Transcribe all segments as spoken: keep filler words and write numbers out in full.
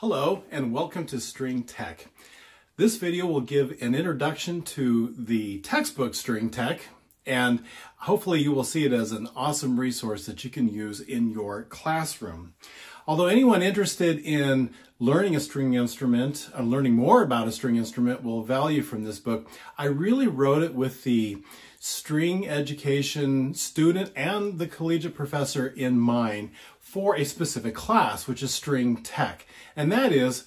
Hello and welcome to String Tech. This video will give an introduction to the textbook String Tech, and hopefully you will see it as an awesome resource that you can use in your classroom. Although anyone interested in learning a string instrument or learning more about a string instrument will value from this book, I really wrote it with the string education student and the collegiate professor in mind for a specific class, which is String Tech. And that is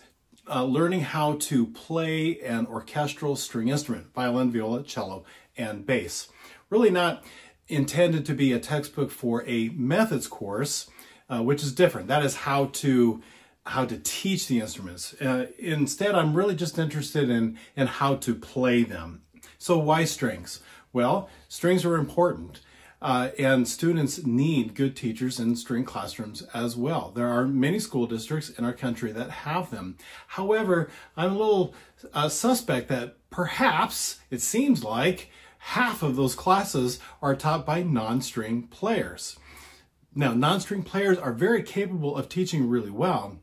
uh, learning how to play an orchestral string instrument, violin, viola, cello, and bass. Really not intended to be a textbook for a methods course, uh, which is different. That is how to how to teach the instruments. Uh, instead, I'm really just interested in, in how to play them. So why strings? Well, strings are important, uh, and students need good teachers in string classrooms as well. There are many school districts in our country that have them. However, I'm a little uh, suspect that perhaps, it seems like, half of those classes are taught by non-string players. Now, non-string players are very capable of teaching really well,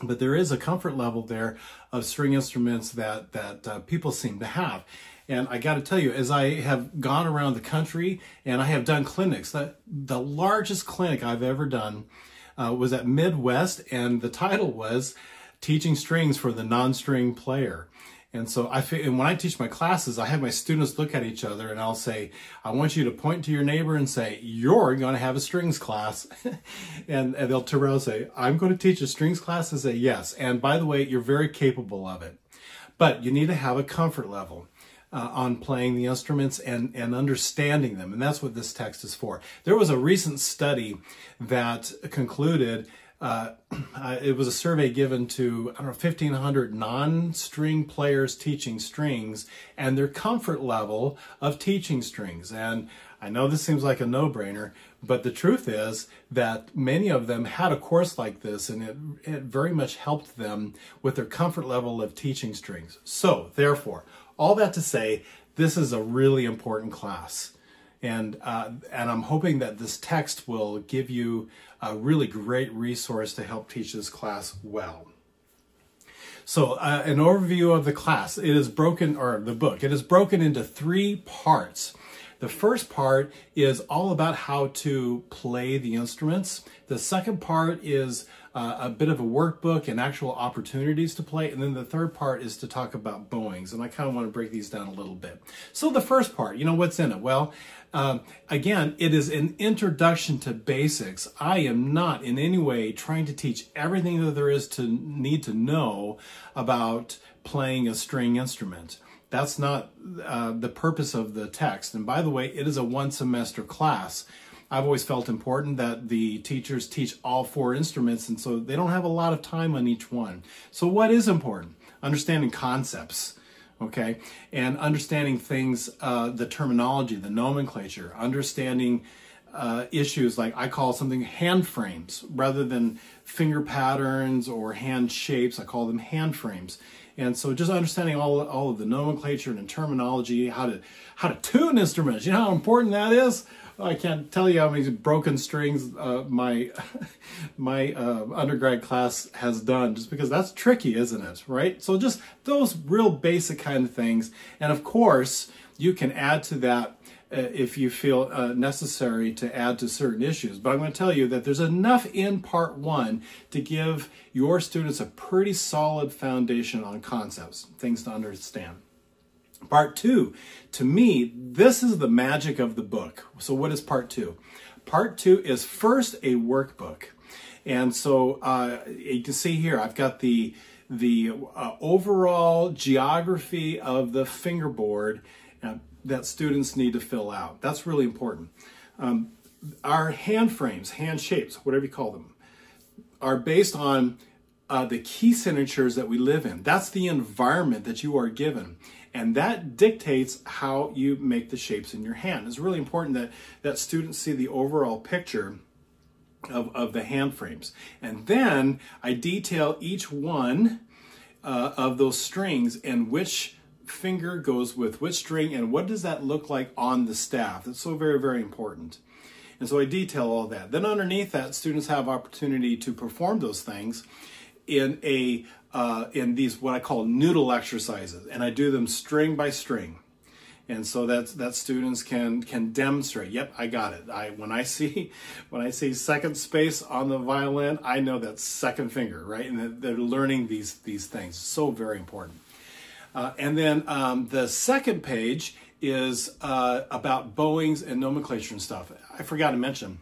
but there is a comfort level there of string instruments that, that uh, people seem to have. And I got to tell you, as I have gone around the country and I have done clinics, the, the largest clinic I've ever done uh, was at Midwest, and the title was Teaching Strings for the Non-String Player. And so I, and when I teach my classes, I have my students look at each other and I'll say, I want you to point to your neighbor and say, you're going to have a strings class. and, and they'll turn around and say, I'm going to teach a strings class, and say, yes. And by the way, you're very capable of it. But you need to have a comfort level Uh, on playing the instruments and, and understanding them. And that's what this text is for. There was a recent study that concluded, uh, uh, it was a survey given to, I don't know, fifteen hundred non-string players teaching strings and their comfort level of teaching strings. And I know this seems like a no-brainer, but the truth is that many of them had a course like this, and it, it very much helped them with their comfort level of teaching strings. So, therefore, all that to say, this is a really important class, and uh, and I'm hoping that this text will give you a really great resource to help teach this class well. So uh, an overview of the class. It is broken, or the book, it is broken into three parts. The first part is all about how to play the instruments. The second part is uh, a bit of a workbook and actual opportunities to play. And then the third part is to talk about bowings. And I kind of want to break these down a little bit. So the first part, you know, what's in it? Well, um, again, it is an introduction to basics. I am not in any way trying to teach everything that there is to need to know about playing a string instrument. That's not uh, the purpose of the text. And by the way, it is a one semester class. I've always felt important that the teachers teach all four instruments, and so they don't have a lot of time on each one. So what is important? Understanding concepts, okay? And understanding things, uh, the terminology, the nomenclature, understanding uh, issues like, I call something hand frames rather than finger patterns or hand shapes. I call them hand frames. And so just understanding all, all of the nomenclature and terminology, how to how to tune instruments. You know how important that is? I can't tell you how many broken strings uh, my my uh, undergrad class has done, just because that's tricky, isn't it? Right? So just those real basic kind of things. And of course, you can add to that uh, if you feel uh, necessary to add to certain issues. But I'm going to tell you that there's enough in part one to give your students a pretty solid foundation on concepts, things to understand. Part two, to me, this is the magic of the book. So what is part two? Part two is first a workbook. And so uh, you can see here, I've got the, the uh, overall geography of the fingerboard uh, that students need to fill out. That's really important. Um, our hand frames, hand shapes, whatever you call them, are based on uh, the key signatures that we live in. That's the environment that you are given. And that dictates how you make the shapes in your hand. It's really important that, that students see the overall picture of, of the hand frames. And then I detail each one uh, of those strings and which finger goes with which string and what does that look like on the staff. That's so very, very important. And so I detail all that. Then underneath that, students have opportunity to perform those things in a uh, in these what I call noodle exercises, and I do them string by string, and so that that students can can demonstrate. Yep, I got it. I when I see when I see second space on the violin, I know that's second finger, right? And they're learning these these things. So very important. Uh, and then um, the second page is uh, about bowings and nomenclature and stuff. I forgot to mention,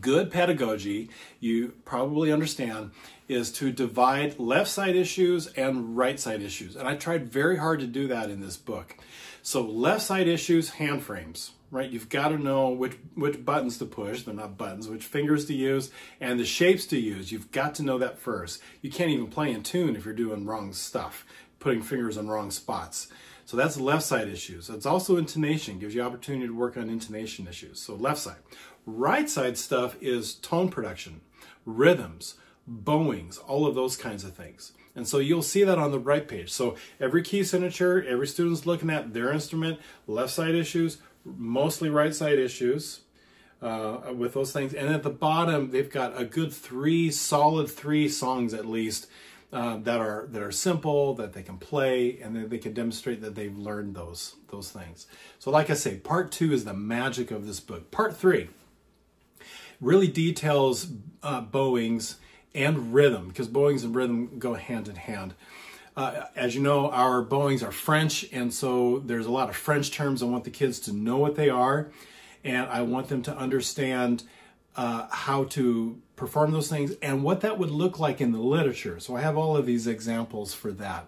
good pedagogy, you probably understand, is to divide left side issues and right side issues. And I tried very hard to do that in this book. So left side issues, hand frames, right? You've got to know which, which buttons to push, they're not buttons, which fingers to use, and the shapes to use. You've got to know that first. You can't even play in tune if you're doing wrong stuff, putting fingers in wrong spots. So that's left side issues. It's also intonation, gives you opportunity to work on intonation issues. So left side. Right side stuff is tone production, rhythms, bowings, all of those kinds of things. And so you'll see that on the right page. So every key signature, every student's looking at their instrument, left side issues, mostly right side issues uh, with those things. And at the bottom, they've got a good three, solid three songs at least Uh, that are that are simple, that they can play, and that they can demonstrate that they've learned those those things. So like I say, part two is the magic of this book. Part three really details uh, bowings and rhythm, because bowings and rhythm go hand in hand. Uh, as you know, our bowings are French, and so there's a lot of French terms. I want the kids to know what they are, and I want them to understand Uh, how to perform those things and what that would look like in the literature. So I have all of these examples for that.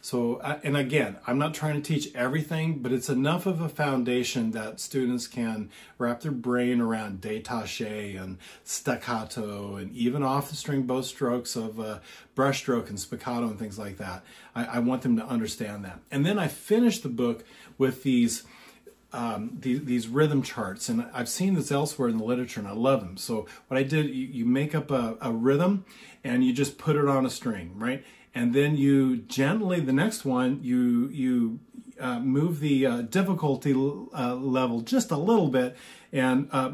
So, uh, and again, I'm not trying to teach everything, but it's enough of a foundation that students can wrap their brain around détaché and staccato and even off the string bow strokes of uh, brush stroke and spiccato and things like that. I, I want them to understand that. And then I finish the book with these Um, these, these rhythm charts, and I've seen this elsewhere in the literature, and I love them. So what I did, you, you make up a, a rhythm, and you just put it on a string, right? And then you gently, the next one, you you uh, move the uh, difficulty uh, level just a little bit, and uh,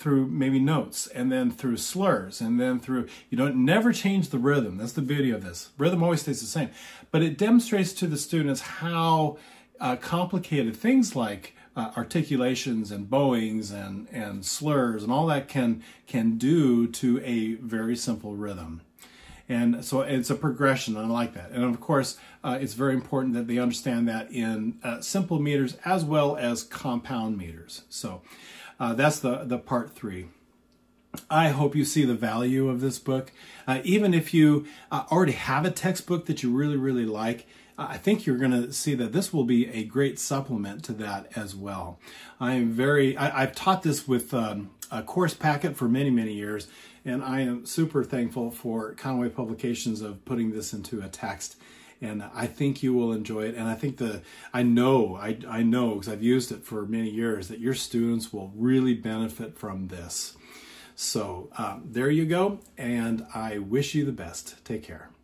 through maybe notes, and then through slurs, and then through, you don't never change the rhythm. That's the beauty of this. Rhythm always stays the same, but it demonstrates to the students how uh, complicated things like Uh, articulations and bowings and and slurs and all that can can do to a very simple rhythm. And so it's a progression, and I like that. And of course, uh, it's very important that they understand that in uh, simple meters as well as compound meters. So uh, that's the the part three. I hope you see the value of this book. Uh, even if you uh, already have a textbook that you really, really like, I think you're going to see that this will be a great supplement to that as well. I am very, I, I've taught this with um, a course packet for many, many years, and I am super thankful for Conway Publications of putting this into a text. And I think you will enjoy it. And I think the, I know, I, I know, because I've used it for many years, that your students will really benefit from this. So um, there you go, and I wish you the best. Take care.